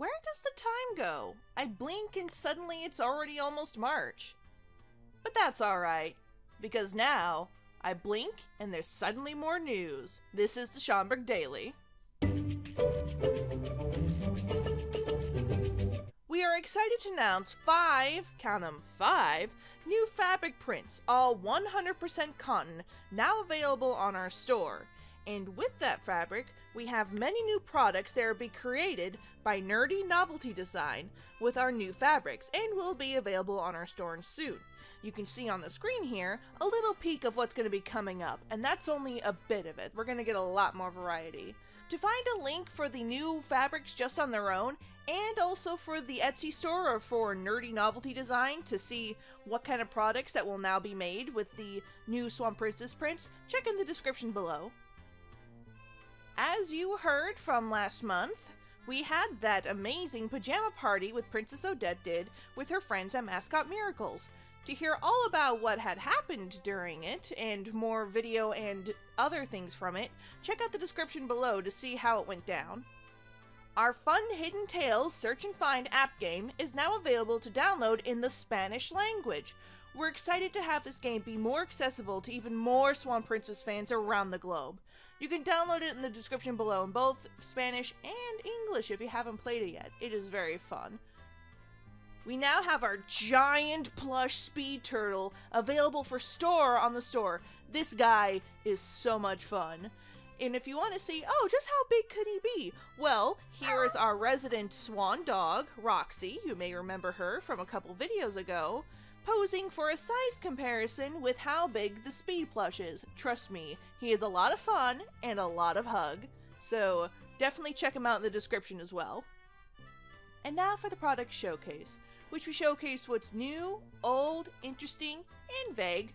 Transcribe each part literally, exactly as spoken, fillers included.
Where does the time go? I blink and suddenly it's already almost March. But that's alright, because now I blink and there's suddenly more news. This is the Chamberg Daily. We are excited to announce five, count them, five, new fabric prints, all one hundred percent cotton, now available on our store. And with that fabric, we have many new products that will be created by Nerdy Novelty Design with our new fabrics and will be available on our store soon. You can see on the screen here a little peek of what's going to be coming up, and that's only a bit of it. We're going to get a lot more variety. To find a link for the new fabrics just on their own, and also for the Etsy store or for Nerdy Novelty Design to see what kind of products that will now be made with the new Swan Princess prints, check in the description below. As you heard from last month, we had that amazing pajama party with Princess Odette did with her friends at Mascot Miracles. To hear all about what had happened during it, and more video and other things from it, check out the description below to see how it went down. Our Fun Hidden Tales Search and Find app game is now available to download in the Spanish language. We're excited to have this game be more accessible to even more Swan Princess fans around the globe. You can download it in the description below in both Spanish and English if you haven't played it yet. It is very fun. We now have our giant plush speed turtle available for store on the store. This guy is so much fun. And if you want to see, oh, just how big could he be? Well, here is our resident swan dog, Roxy, you may remember her from a couple videos ago, posing for a size comparison with how big the speed plush is. Trust me, he is a lot of fun and a lot of hug, so definitely check him out in the description as well. And now for the product showcase, which we showcase what's new, old, interesting, and vague.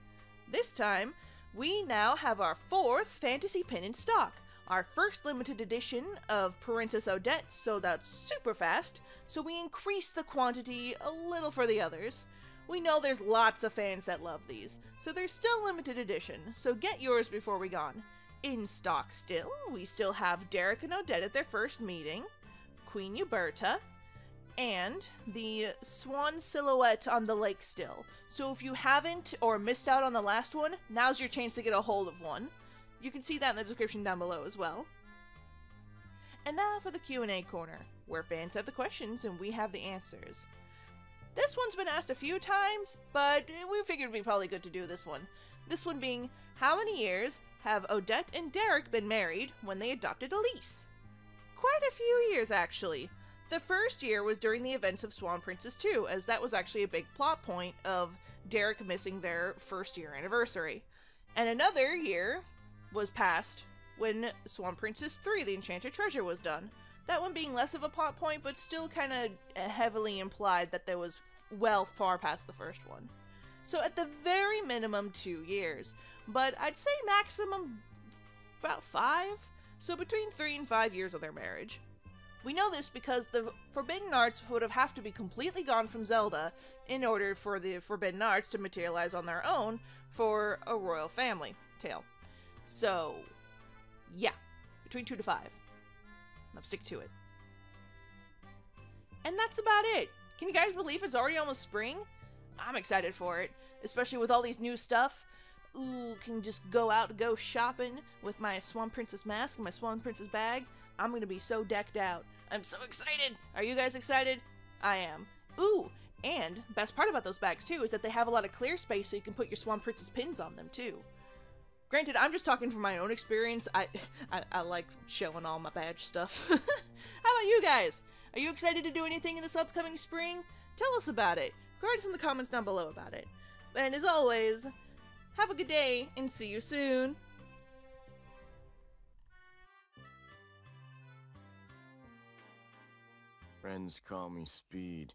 This time, we now have our fourth fantasy pin in stock. Our first limited edition of Princess Odette sold out super fast, so we increased the quantity a little for the others. We know there's lots of fans that love these, so they're still limited edition, so get yours before we're gone. In stock still, we still have Derek and Odette at their first meeting, Queen Uberta, and the swan silhouette on the lake still. So if you haven't or missed out on the last one, now's your chance to get a hold of one. You can see that in the description down below as well. And now for the Q and A corner, where fans have the questions and we have the answers. This one's been asked a few times, but we figured it'd be probably good to do this one. This one being, how many years have Odette and Derek been married when they adopted Elise? Quite a few years, actually. The first year was during the events of Swan Princess two, as that was actually a big plot point of Derek missing their first year anniversary. And another year was passed when Swan Princess three, The Enchanted Treasure, was done. That one being less of a plot point, but still kind of heavily implied that there was well far past the first one. So at the very minimum, two years. But I'd say maximum about five. So between three and five years of their marriage. We know this because the Forbidden Arts would have have to be completely gone from Zelda in order for the Forbidden Arts to materialize on their own for a royal family tale. So, yeah, between two to five. I'll stick to it. And that's about it. Can you guys believe it's already almost spring? I'm excited for it, especially with all these new stuff. Ooh, can just go out and go shopping with my Swan Princess mask and my Swan Princess bag. I'm gonna be so decked out. I'm so excited! Are you guys excited? I am. Ooh, and best part about those bags too is that they have a lot of clear space so you can put your Swan Princess pins on them too. Granted, I'm just talking from my own experience. I, I, I like showing all my badge stuff. How about you guys? Are you excited to do anything in this upcoming spring? Tell us about it. Write us in the comments down below about it. And as always, have a good day and see you soon. Friends call me Speed.